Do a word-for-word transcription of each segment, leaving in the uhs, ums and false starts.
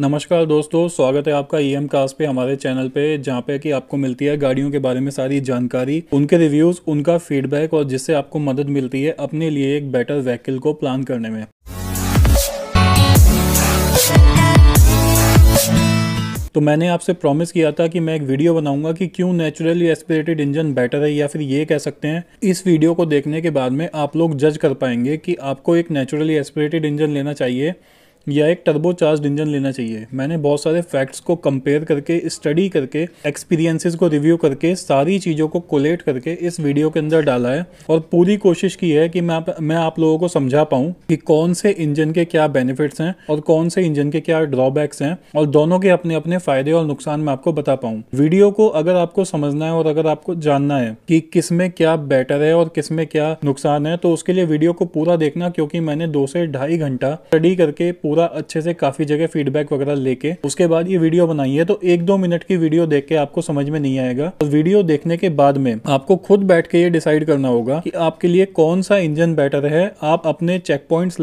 नमस्कार दोस्तों, स्वागत है आपका ई एम कार्स पे हमारे चैनल पे, जहाँ पे कि आपको मिलती है गाड़ियों के बारे में सारी जानकारी, उनके रिव्यूज, उनका फीडबैक और जिससे आपको मदद मिलती है अपने लिए एक बेटर व्हीकल को प्लान करने में। तो मैंने आपसे प्रॉमिस किया था कि मैं एक वीडियो बनाऊंगा कि क्यों नेचुरली एस्पिरेटेड इंजन बेटर है, या फिर ये कह सकते हैं इस वीडियो को देखने के बाद में आप लोग जज कर पाएंगे कि आपको एक नेचुरली एस्पिरेटेड इंजन लेना चाहिए या एक टर्बोचार्ज्ड इंजन लेना चाहिए। मैंने बहुत सारे फैक्ट्स को कंपेयर करके, स्टडी करके, एक्सपीरियंसेस को रिव्यू करके, सारी चीज़ों को कोलेट करके इस वीडियो के अंदर डाला है और पूरी कोशिश की है कि मैं आप, मैं आप लोगों को समझा पाऊँ कि कौन से इंजन के क्या बेनिफिट्स हैं और कौन से इंजन के क्या ड्रॉबैक्स हैं, और दोनों के अपने अपने फायदे और नुकसान मैं आपको बता पाऊँ। वीडियो को अगर आपको समझना है और अगर आपको जानना है कि किस में क्या बेटर है और किस में क्या नुकसान है, तो उसके लिए वीडियो को पूरा देखना, क्योंकि मैंने दो से ढाई घंटा स्टडी करके पूरा अच्छे से काफी जगह फीडबैक वगैरह लेके उसके बाद ये वीडियो बनाई है। तो एक दो मिनट की वीडियो देख के आपको समझ में नहीं आएगा। तो वीडियो देखने के बाद में आपको खुद बैठ के ये डिसाइड करना होगा कि आपके लिए कौन सा इंजन बेटर है। आप अपने चेक पॉइंट्स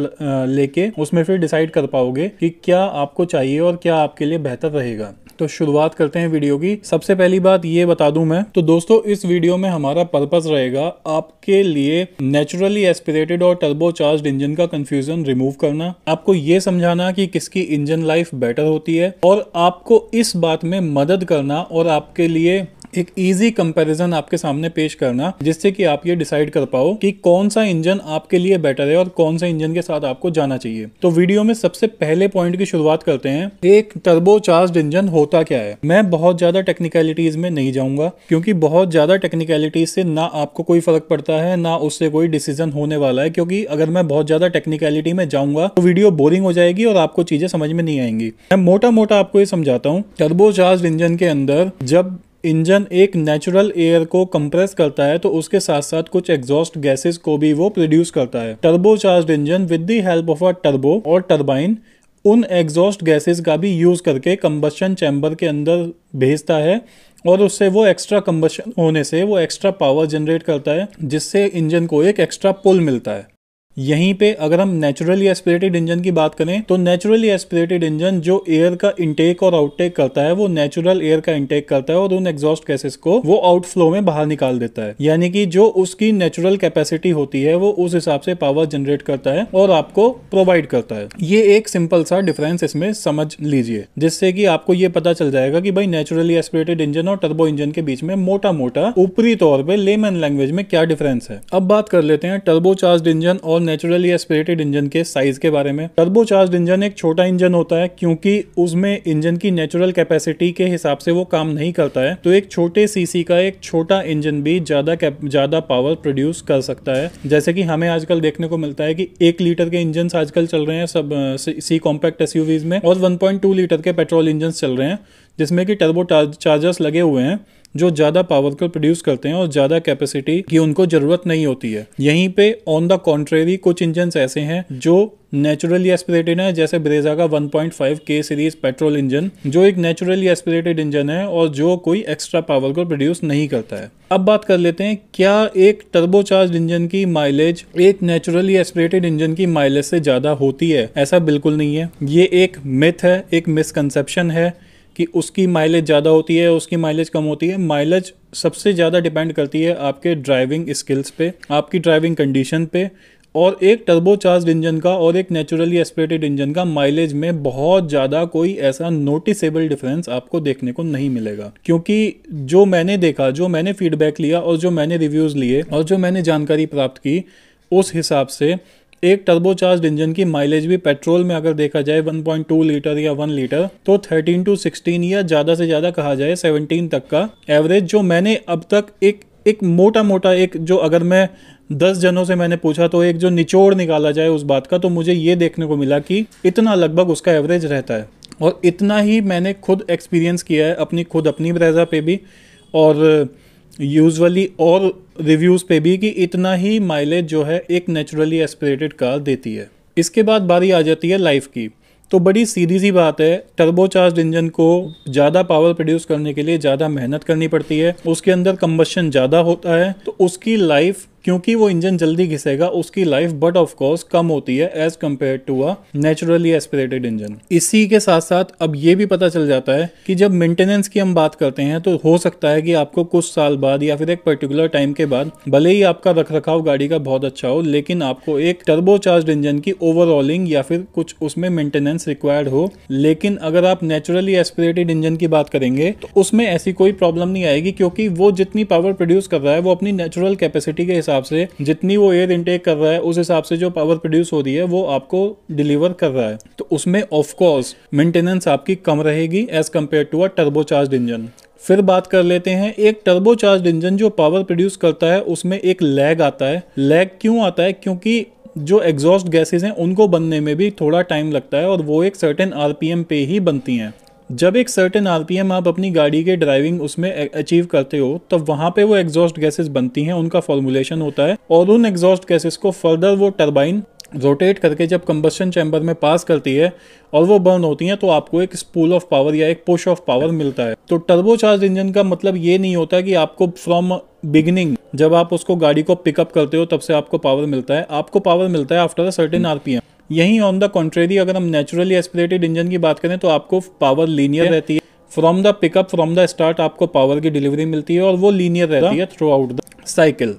लेके उसमें फिर डिसाइड कर पाओगे कि क्या आपको चाहिए और क्या आपके लिए बेहतर रहेगा। तो शुरुआत करते हैं वीडियो की। सबसे पहली बात ये बता दूं मैं, तो दोस्तों इस वीडियो में हमारा पर्पस रहेगा आपके लिए नेचुरली एस्पिरेटेड और टर्बोचार्ज्ड इंजन का कंफ्यूजन रिमूव करना, आपको ये समझाना कि किसकी इंजन लाइफ बेटर होती है, और आपको इस बात में मदद करना और आपके लिए एक इजी कंपैरिजन आपके सामने पेश करना, जिससे कि आप ये डिसाइड कर पाओ कि कौन सा इंजन आपके लिए बेटर है और कौन सा इंजन के साथ आपको जाना चाहिए। तो वीडियो में सबसे पहले पॉइंट की शुरुआत करते हैं, एक टर्बोचार्ज्ड इंजन होता क्या है। मैं बहुत ज्यादा टेक्निकलिटीज में नहीं जाऊंगा, क्योंकि बहुत ज्यादा टेक्निकलिटीज से ना आपको कोई फर्क पड़ता है ना उससे कोई डिसीजन होने वाला है, क्योंकि अगर मैं बहुत ज्यादा टेक्निकलिटी में जाऊंगा तो वीडियो बोरिंग हो जाएगी और आपको चीजें समझ में नहीं आएंगी। मैं मोटा मोटा आपको ये समझाता हूँ, टर्बोचार्ज्ड इंजन के अंदर जब इंजन एक नेचुरल एयर को कंप्रेस करता है तो उसके साथ साथ कुछ एग्जॉस्ट गैसेस को भी वो प्रोड्यूस करता है। Turbocharged engine with the help of a turbo और टर्बाइन उन एग्जॉस्ट गैसेस का भी यूज करके कंबशन चैम्बर के अंदर भेजता है, और उससे वो एक्स्ट्रा कंबशन होने से वो एक्स्ट्रा पावर जनरेट करता है, जिससे इंजन को एक एक्स्ट्रा पुल मिलता है। यहीं पे अगर हम नेचुरली एस्पिरेटेड इंजन की बात करें, तो नेचुरली एस्पिरेटेड इंजन जो एयर का इनटेक और आउटटेक करता है वो नेचुरल एयर का इनटेक करता है और उन एग्जॉस्ट गैसेस को वो आउटफ्लो में बाहर निकाल देता है, यानी कि जो उसकी नेचुरल कैपेसिटी होती है वो उस हिसाब से पावर जनरेट करता है और आपको प्रोवाइड करता है। ये एक सिंपल सा डिफरेंस इसमें समझ लीजिए, जिससे कि आपको ये पता चल जाएगा कि भाई नेचुरली एस्पिरेटेड इंजन और टर्बो इंजन के बीच में मोटा मोटा ऊपरी तौर पर लेमन लैंग्वेज में क्या डिफरेंस है। अब बात कर लेते हैं टर्बोचार्ज्ड इंजन और नेचुरली एस्पिरेटेड इंजन के साइज के बारे में। टर्बोचार्ज्ड इंजन एक छोटा इंजन होता है, क्योंकि उसमें इंजन की नेचुरल कैपेसिटी के हिसाब से वो काम नहीं करता है, तो एक छोटे सीसी का एक छोटा इंजन भी ज्यादा ज्यादा पावर प्रोड्यूस कर सकता है। जैसे कि हमें आजकल देखने को मिलता है कि एक लीटर के इंजन आजकल चल रहे हैं सब सी कॉम्पैक्ट एसयूवीज में, और वन पॉइंट टू लीटर के पेट्रोल इंजन चल रहे हैं जिसमें कि टर्बो चार्जर्स लगे हुए हैं जो ज़्यादा पावर को प्रोड्यूस करते हैं और ज़्यादा कैपेसिटी की उनको ज़रूरत नहीं होती है। यहीं पे ऑन द कॉन्ट्रेरी कुछ इंजन्स ऐसे हैं जो नेचुरली एस्पिरेटेड है, जैसे ब्रेजा का one point five K series petrol engine जो एक नेचुरली एस्पिरेटेड इंजन है और जो कोई एक्स्ट्रा पावर को प्रोड्यूस नहीं करता है। अब बात कर लेते हैं, क्या एक टर्बोचार्ज्ड इंजन की माइलेज एक नेचुरली एस्पिरेटेड इंजन की माइलेज से ज़्यादा होती है? ऐसा बिल्कुल नहीं है। ये एक मिथ है, एक मिसकंसेप्शन है कि उसकी माइलेज ज़्यादा होती है, उसकी माइलेज कम होती है। माइलेज सबसे ज़्यादा डिपेंड करती है आपके ड्राइविंग स्किल्स पे, आपकी ड्राइविंग कंडीशन पे, और एक टर्बोचार्ज्ड इंजन का और एक नेचुरली एस्पिरेटेड इंजन का माइलेज में बहुत ज़्यादा कोई ऐसा नोटिसेबल डिफरेंस आपको देखने को नहीं मिलेगा, क्योंकि जो मैंने देखा, जो मैंने फीडबैक लिया और जो मैंने रिव्यूज़ लिए और जो मैंने जानकारी प्राप्त की, उस हिसाब से एक टर्बोचार्ज्ड इंजन की माइलेज भी पेट्रोल में अगर देखा जाए वन पॉइंट टू लीटर या वन लीटर तो थर्टीन टू सिक्सटीन या ज़्यादा से ज़्यादा कहा जाए सेवनटीन तक का एवरेज जो मैंने अब तक एक एक मोटा मोटा एक जो अगर मैं दस जनों से मैंने पूछा तो एक जो निचोड़ निकाला जाए उस बात का, तो मुझे ये देखने को मिला कि इतना लगभग उसका एवरेज रहता है। और इतना ही मैंने खुद एक्सपीरियंस किया है अपनी खुद अपनी ब्रेजा पे भी और यूजुअली और रिव्यूज़ पे भी, कि इतना ही माइलेज जो है एक नेचुरली एस्पिरेटेड कार देती है। इसके बाद बारी आ जाती है लाइफ की। तो बड़ी सीधी सी बात है, टर्बोचार्ज्ड इंजन को ज़्यादा पावर प्रोड्यूस करने के लिए ज़्यादा मेहनत करनी पड़ती है, उसके अंदर कंबशन ज़्यादा होता है, तो उसकी लाइफ क्योंकि वो इंजन जल्दी घिसेगा, उसकी लाइफ बट ऑफ कोर्स कम होती है as compare to a naturally aspirated engine. इसी के साथ साथ अब ये भी पता चल जाता है कि जब मेंटेनेंस की हम बात करते हैं तो हो सकता है कि आपको कुछ साल बाद या फिर एक पर्टिकुलर टाइम के बाद भले ही आपका रख रखाव गाड़ी का बहुत अच्छा हो, लेकिन आपको एक टर्बोचार्ज्ड इंजन की ओवरऑलिंग या फिर कुछ उसमें मेंटेनेंस रिक्वायर्ड हो। लेकिन अगर आप नेचुरली एस्पिरेटेड इंजन की बात करेंगे तो उसमें ऐसी कोई प्रॉब्लम नहीं आएगी, क्योंकि वो जितनी पावर प्रोड्यूस कर रहा है वो अपनी नेचुरल कैपेसिटी के हिसाब से, जितनी वो एयर इनटेक कर रहा है उस हिसाब से जो पावर प्रोड्यूस हो रही है वो आपको डिलीवर कर रहा है। तो उसमें ऑफकोर्स मेंटेनेंस आपकी कम रहेगी as compare to a turbocharged engine. फिर बात कर लेते हैं, एक टर्बोचार्ज्ड इंजन जो पावर प्रोड्यूस करता है उसमें एक लैग आता है। लैग क्यों आता है? क्योंकि जो एग्जॉस्ट गैसेस हैं उनको बनने में भी थोड़ा टाइम लगता है और वो एक सर्टेन आरपीएम पे ही बनती हैं। जब एक सर्टेन आरपीएम आप अपनी गाड़ी के ड्राइविंग उसमें अचीव करते हो तब वहाँ पे वो एग्जॉस्ट गैसेस बनती हैं, उनका फॉर्मुलेशन होता है और उन एग्जॉस्ट गैसेस को फर्दर वो टर्बाइन रोटेट करके जब कंबस्शन चैम्बर में पास करती है और वो बर्न होती हैं तो आपको एक स्पूल ऑफ पावर या एक पुश ऑफ पावर मिलता है। तो टर्बोचार्ज इंजन का मतलब ये नहीं होता कि आपको फ्रॉम बिगिनिंग जब आप उसको गाड़ी को पिकअप करते हो तब से आपको पावर मिलता है, आपको पावर मिलता है आफ्टर अ सर्टेन आरपीएम। यहीं ऑन द कॉन्ट्रेरी अगर हम नेचुरली एस्पिरेटेड इंजन की बात करें तो आपको पावर लीनियर रहती है, from the pickup from the start आपको पावर की डिलीवरी मिलती है और वो लीनियर रहती है थ्रू आउट द साइकिल।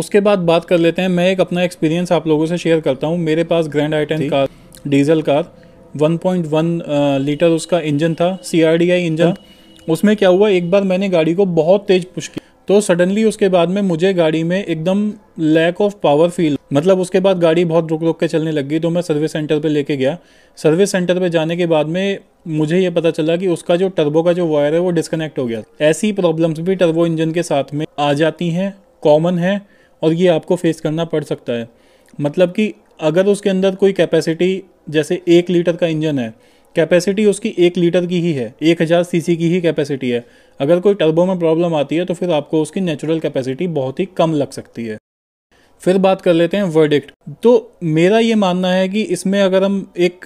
उसके बाद बात कर लेते हैं, मैं एक अपना एक्सपीरियंस आप लोगों से शेयर करता हूँ। मेरे पास Grand i ten car, diesel car, one point one litre उसका इंजन था, C R D I engine. उसमें क्या हुआ, एक बार मैंने गाड़ी को बहुत तेज पुश किया तो सडनली उसके बाद में मुझे गाड़ी में एकदम लैक ऑफ पावर फील, मतलब उसके बाद गाड़ी बहुत रुक रुक के चलने लग गई। तो मैं सर्विस सेंटर पे लेके गया। सर्विस सेंटर पे जाने के बाद में मुझे ये पता चला कि उसका जो टर्बो का जो वायर है वो डिस्कनेक्ट हो गया। ऐसी प्रॉब्लम्स भी टर्बो इंजन के साथ में आ जाती हैं, कॉमन है और ये आपको फेस करना पड़ सकता है। मतलब कि अगर उसके अंदर कोई कैपेसिटी, जैसे एक लीटर का इंजन है, कैपेसिटी उसकी एक लीटर की ही है, एक हज़ार सीसी की ही कैपेसिटी है। अगर कोई टर्बो में प्रॉब्लम आती है तो फिर आपको उसकी नेचुरल कैपेसिटी बहुत ही कम लग सकती है। फिर बात कर लेते हैं वर्डिक्ट। तो मेरा ये मानना है कि इसमें अगर हम एक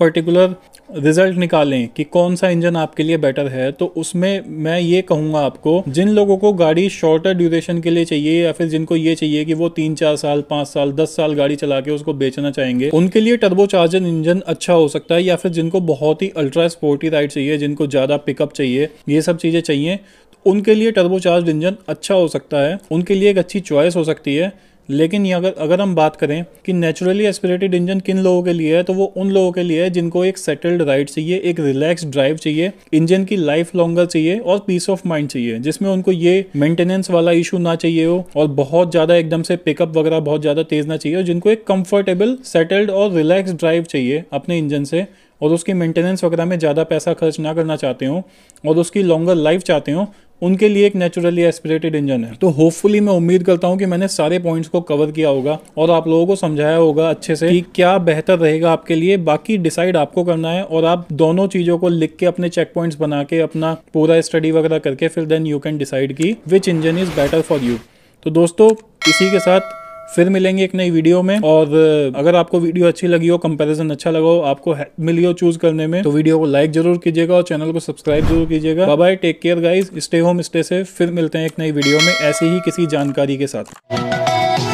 पर्टिकुलर रिजल्ट निकालें कि कौन सा इंजन आपके लिए बेटर है तो उसमें मैं ये कहूँगा आपको, जिन लोगों को गाड़ी शॉर्टर ड्यूरेशन के लिए चाहिए या फिर जिनको ये चाहिए कि वो तीन चार साल पाँच साल दस साल गाड़ी चला के उसको बेचना चाहेंगे उनके लिए टर्बोचार्जर इंजन अच्छा हो सकता है। या फिर जिनको बहुत ही अल्ट्रा स्पोर्टी राइड चाहिए, जिनको ज़्यादा पिकअप चाहिए, ये सब चीज़ें चाहिए, उनके लिए टर्बोचार्ज इंजन अच्छा हो सकता है, उनके लिए एक अच्छी चॉइस हो सकती है। लेकिन ये अगर अगर हम बात करें कि नेचुरली एस्पिरेटेड इंजन किन लोगों के लिए है तो वो उन लोगों के लिए है जिनको एक सेटल्ड राइड चाहिए, एक रिलैक्स ड्राइव चाहिए, इंजन की लाइफ लॉन्गर चाहिए और पीस ऑफ माइंड चाहिए, जिसमें उनको ये मेंटेनेंस वाला इशू ना चाहिए हो और बहुत ज़्यादा एकदम से पिकअप वगैरह बहुत ज़्यादा तेज़ ना चाहिए, और जिनको एक कम्फर्टेबल सेटल्ड और रिलैक्स ड्राइव चाहिए अपने इंजन से और उसकी मेंटेनेंस वगैरह में ज़्यादा पैसा खर्च ना करना चाहते हो और उसकी लॉन्गर लाइफ चाहते हो, उनके लिए एक नेचुरली एस्पिरेटेड इंजन है। तो होपफुली मैं उम्मीद करता हूँ कि मैंने सारे पॉइंट्स को कवर किया होगा और आप लोगों को समझाया होगा अच्छे से कि क्या बेहतर रहेगा आपके लिए। बाकी डिसाइड आपको करना है और आप दोनों चीज़ों को लिख के अपने चेक पॉइंट्स बना के अपना पूरा स्टडी वगैरह करके फिर देन यू कैन डिसाइड कि which engine is better for you. तो दोस्तों इसी के साथ फिर मिलेंगे एक नई वीडियो में, और अगर आपको वीडियो अच्छी लगी हो, कंपैरिजन अच्छा लगा हो, आपको हेल्प मिली हो चूज करने में, तो वीडियो को लाइक जरूर कीजिएगा और चैनल को सब्सक्राइब जरूर कीजिएगा। Bye bye, take care guys, stay home stay safe. फिर मिलते हैं एक नई वीडियो में ऐसी ही किसी जानकारी के साथ।